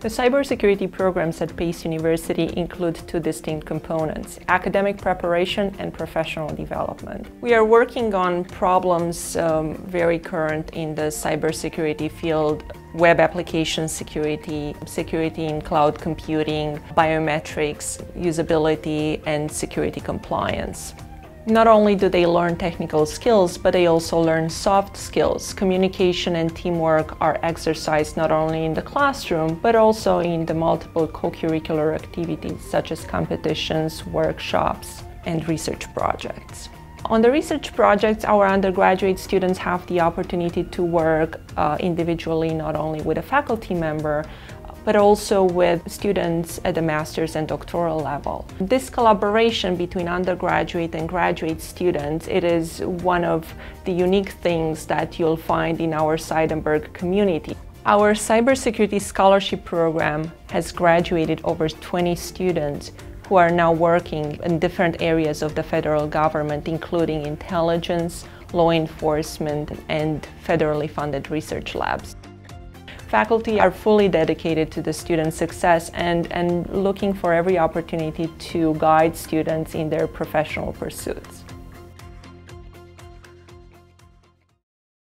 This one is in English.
The cybersecurity programs at Pace University include two distinct components: academic preparation and professional development. We are working on problems very current in the cybersecurity field: web application security, security in cloud computing, biometrics, usability, and security compliance. Not only do they learn technical skills, but they also learn soft skills. Communication and teamwork are exercised not only in the classroom, but also in the multiple co-curricular activities such as competitions, workshops, and research projects. On the research projects, our undergraduate students have the opportunity to work individually, not only with a faculty member, but also with students at the master's and doctoral level. This collaboration between undergraduate and graduate students, it is one of the unique things that you'll find in our Seidenberg community. Our cybersecurity scholarship program has graduated over 20 students who are now working in different areas of the federal government, including intelligence, law enforcement, and federally funded research labs. Faculty are fully dedicated to the student success and looking for every opportunity to guide students in their professional pursuits.